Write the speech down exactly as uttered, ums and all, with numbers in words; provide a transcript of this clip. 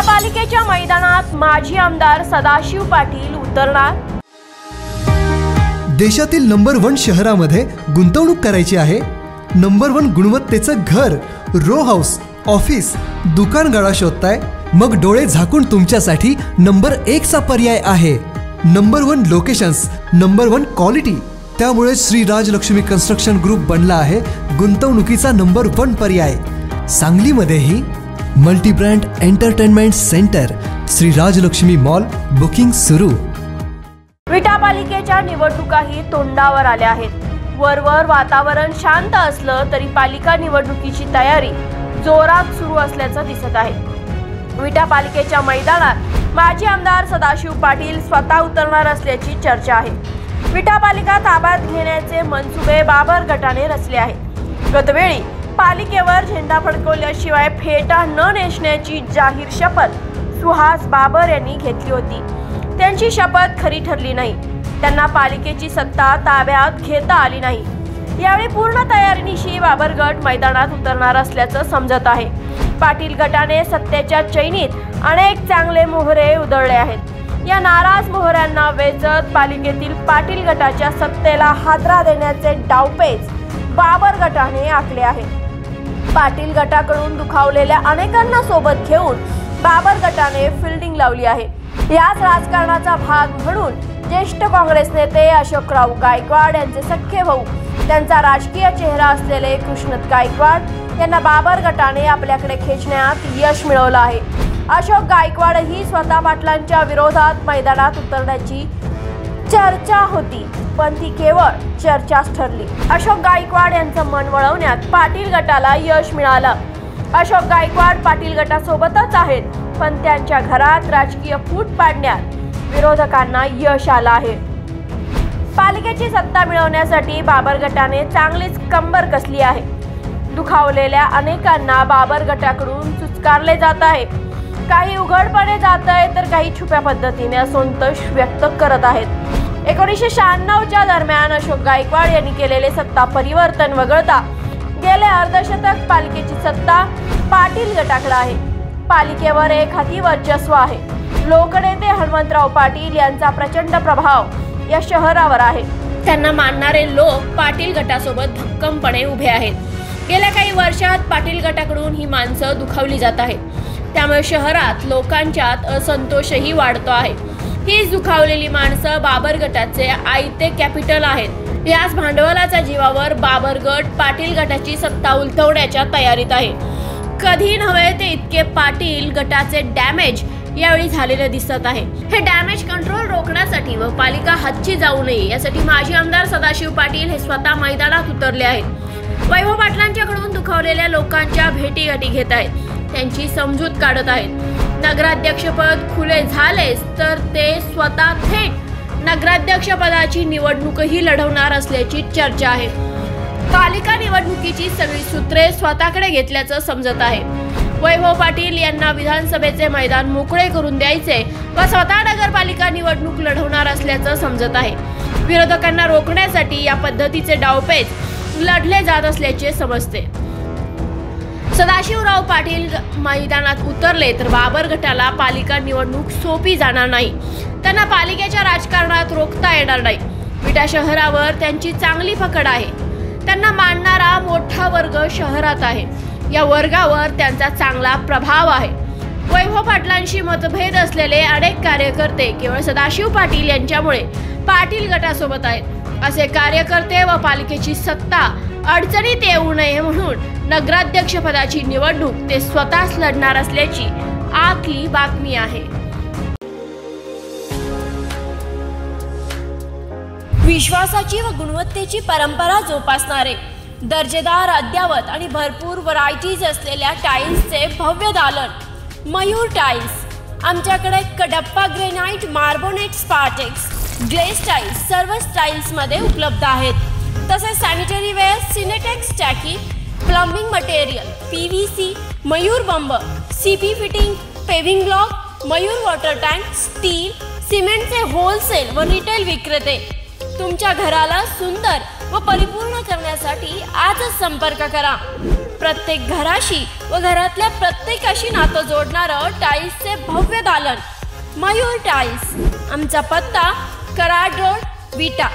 विटापालिकेच्या मैदानात माजी आमदार सदाशिव पाटील उतरणार। देशातील नंबर वन शहरामध्ये गुंतवणूक करायची आहे। नंबर वन गुणवत्तेचं घर, रो हाऊस, ऑफिस, दुकानगाडा शोधताय? मग डोळे झाकून तुमच्यासाठी नंबर एक चा पर्याय आहे। Number one locations, number one quality, त्यामुळे श्री राजलक्ष्मी कन्स्ट्रक्शन ग्रुप बनला आहे गुंतवणुकीचा नंबर वन पर्याय। सांगलीमध्येही multibrand entertainment centre Shri Rajalakshmi mall, booking सुरू। विटापालिकेच्या निवडणुकाही तोंडावर आल्या आहेत। वरवर वातावरण शांत असलं तरी पालिका निवडणुकीची तयारी जोरात सुरू असल्याचं दिसत आहे। विटापालिकेच्या मैदानात माजी आमदार सदाशिव पाटील स्वतः उतरणार असल्याची चर्चा आहे। विटापालिका ताब्यात घेण्याचे मनसुबे बाबर गटाने रचले आहेत। गतवेळी पालिकेवर झेंडा फडकवल्याशिवाय फेटा न नेसण्याची जाहीर शपथ सुहास बाबर यांनी घेतली होती। त्यांची शपथ खरी ठरली नाही, त्यांना पालिकेची सत्ता ताब्यात घेता आली नाही। यावेळी पूर्ण तयारीनिशी बाबर गट मैदानात उतरणार असल्याचं समजत आहे। पाटील गटाने सत्तेच्या चैनीत अनेक चांगले मोहरे उधळले आहेत। या नाराज मोहऱ्यांना वेचत पालिकेतील पाटील गटाच्या सत्तेला हादरा देण्याचे डावपेच बाबर गटाने आखले आहे। पाटील गटाकडून दुखावलेल्या अनेकांना सोबत घेऊन बाबर गटाने फिल्डिंग लावली आहे। याच राजकारणाचा भाग म्हणून ज्येष्ठ काँग्रेस नेते अशोक राव गायकवाड यांचे सख्खे भाऊ, त्यांचा राजकीय चेहरा असलेले कृष्णत गायकवाड यांना बाबर गटाने आपल्याकडे खेचण्यात यश मिळवलं आहे। अशोक गायकवाडही स्वतः पाटलांच्या विरोधात मैदानात उतरण्याची चर्चा होती, पण ती केवळ चर्चाच ठरली। अशोक गायकवाड यांचं मन वळवण्यात पाटील गटाला यश मिळालं। अशोक गायकवाड पाटील गटासोबतच आहेत, पण त्यांच्या घरात राजकीय फूट पाडण्यात विरोधकांना यश आलं आहे। पालिकेची सत्ता मिळवण्यासाठी बाबर गटाने चांगलीच कंबर कसली आहे। दुखावलेल्या अनेकांना बाबर गटाकडून चुचकारले जात आहे। काही उघडपणे जात आहे तर काही छुप्या पद्धतीने असंतोष व्यक्त करत आहेत। एकोणीसशे शहाण्णवच्या दरम्यान अशोक गायकवाड यांनी केलेले सत्ता परिवर्तन वगळता गेले अर्धशतक पालिकेची सत्ता पाटील गटाकडे आहे। पालिकेवर एक हाती वर्चस्व आहे। लोकनेते हनुमंतराव पाटील यांचा प्रचंड प्रभाव या शहरावर आहे। त्यांना मानणारे लोक पाटील गटासोबत भक्कमपणे उभे आहेत। गेल्या काही वर्षात पाटील गटाकडून ही माणसं दुखावली जात आहेत, त्यामुळे शहरात लोकांच्यात असंतोषही वाढतो आहे। हीच दुखावलेली माणसं बाबर गटाचे आयते कॅपिटल आहेत। याच भांडवलाच्या जीवावर बाबर गट पाटील गटाची सत्ता उलथवण्याच्या तयारीत आहे। कधी नव्हे ते इतके पाटील गटाचे डॅमेज यावेळी झालेले दिसत आहे। हे डॅमेज कंट्रोल रोखण्यासाठी व पालिका हातची जाऊ नये यासाठी माजी आमदार सदाशिव पाटील हे स्वतः मैदानात उतरले आहेत। वैभव पाटलांच्याकडून दुखावलेल्या लोकांच्या भेटीगाठी घेत आहेत, त्यांची समजूत काढत आहेत। नगराध्यक्षपद खुले झालेस तर ते स्वतः थेट नगराध्यक्षपदाची निवडणूकही लढवणार असल्याची चर्चा आहे। पालिका निवडणुकीची सगळी सूत्रे स्वतःकडे घेतल्याचं समजत आहे। वैभव पाटील यांना विधानसभेचे मैदान मोकळे करून द्यायचे व स्वतः नगरपालिका निवडणूक लढवणार असल्याचं समजत आहे। विरोधकांना रोखण्यासाठी या पद्धतीचे डावपेच लढले जात असल्याचे समजते। सदाशिवराव पाटील मैदानात उतरले तर बाबर गटाला पालिका निवडणूक सोपी जाणार नाही, त्यांना पालिकेच्या राजकारणात रोखता येणार नाही। विटा शहरावर त्यांची चांगली पकड आहे। त्यांना मानणारा मोठा वर्ग शहरात आहे, या वर्गावर त्यांचा चांगला प्रभाव आहे। वैभव पाटलांशी मतभेद असलेले अनेक कार्यकर्ते केवळ सदाशिव पाटील यांच्यामुळे पाटील गटासोबत आहेत। असे कार्यकर्ते व पालिकेची सत्ता अडचणीत येऊ नये म्हणून नगराध्यक्ष पदाची निवडणूक ते स्वतःच लढणार असल्याची आखली बातमी आहे। विश्वासाची व गुणवत्तेची परंपरा जोपासणारे दर्जेदार, अद्यावत आणि भरपूर व्हरायटीज असलेल्या टाइल्सचे भव्य दालन मयूर टाइल्स। आमच्याकडे Cuddapah granite, marbonite, Spartex, glaze tiles सर्व स्टाईल्समध्ये उपलब्ध आहेत। तसेच सॅनिटरी वेअर, सिनेटेक्स टाकी, प्लंबिंग मटेरियल, पीव्हीसी, मयूर बंब, CP fitting, paving block, Mayur water tank, steel, सिमेंटचे होलसेल व रिटेल विक्रेते, तुमच्या घराला सुंदर व परिपूर्ण करण्यासाठी आजच संपर्क करा। प्रत्येक घराशी व घरातल्या प्रत्येकाशी नातं जोडणारं टाइल्सचे भव्य दालन मयूर टाइल्स। आमचा पत्ता कराड रोड विटा।